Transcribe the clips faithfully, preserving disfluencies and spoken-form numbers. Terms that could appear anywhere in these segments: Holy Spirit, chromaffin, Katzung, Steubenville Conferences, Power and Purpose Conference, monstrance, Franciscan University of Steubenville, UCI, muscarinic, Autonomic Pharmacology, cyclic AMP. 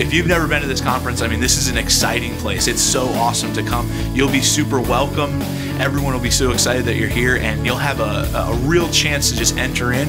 If you've never been to this conference, I mean, this is an exciting place. It's so awesome to come. You'll be super welcome. Everyone will be so excited that you're here, and you'll have a, a real chance to just enter in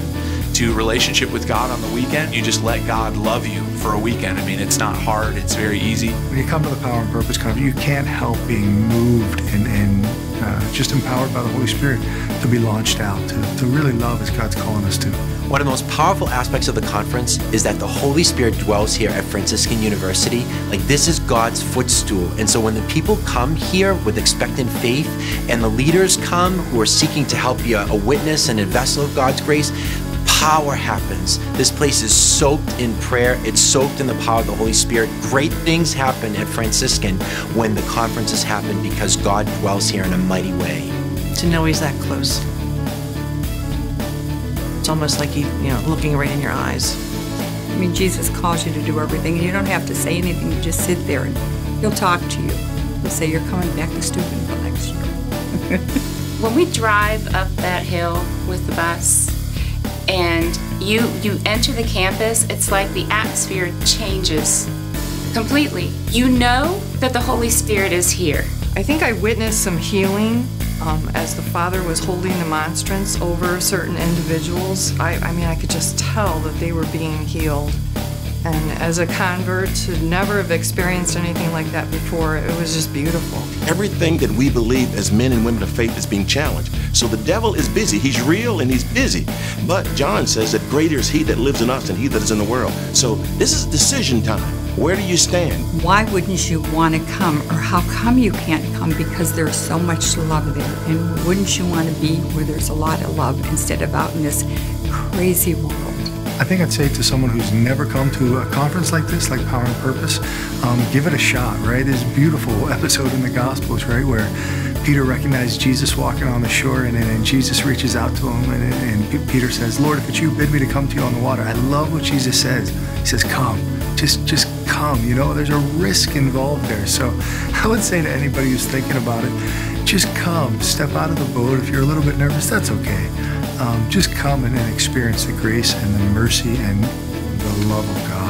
to relationship with God on the weekend. You just let God love you for a weekend. I mean, it's not hard. It's very easy. When you come to the Power and Purpose Conference, you can't help being moved and, and uh, just empowered by the Holy Spirit to be launched out, to, to really love as God's calling us to. One of the most powerful aspects of the conference is that the Holy Spirit dwells here at Franciscan University. Like, this is God's footstool. And so when the people come here with expectant faith, and the leaders come who are seeking to help be a, a witness and a vessel of God's grace, power happens. This place is soaked in prayer. It's soaked in the power of the Holy Spirit. Great things happen at Franciscan when the conferences happen, because God dwells here in a mighty way. To know He's that close. It's almost like He, you know, looking right in your eyes. I mean, Jesus calls you to do everything, and you don't have to say anything. You just sit there, and He'll talk to you. He'll say, "You're coming back to Steubenville next year." When we drive up that hill with the bus, and you, you enter the campus, it's like the atmosphere changes completely. You know that the Holy Spirit is here. I think I witnessed some healing um, as the Father was holding the monstrance over certain individuals. I, I mean, I could just tell that they were being healed. And as a convert, to never have experienced anything like that before, it was just beautiful. Everything that we believe as men and women of faith is being challenged. So the devil is busy. He's real and he's busy. But John says that greater is He that lives in us than he that is in the world. So this is decision time. Where do you stand? Why wouldn't you want to come? Or how come you can't come? Because there's so much love there. And wouldn't you want to be where there's a lot of love instead of out in this crazy world? I think I'd say to someone who's never come to a conference like this, like Power and Purpose, um, give it a shot, right? This beautiful episode in the Gospels, right, where Peter recognized Jesus walking on the shore, and then Jesus reaches out to him, and, and, and Peter says, "Lord, if it's you, bid me to come to you on the water." I love what Jesus says. He says, "Come, just, just come." You know, there's a risk involved there. So I would say to anybody who's thinking about it, just come, step out of the boat. If you're a little bit nervous, that's okay. Um, just come and experience the grace and the mercy and the love of God.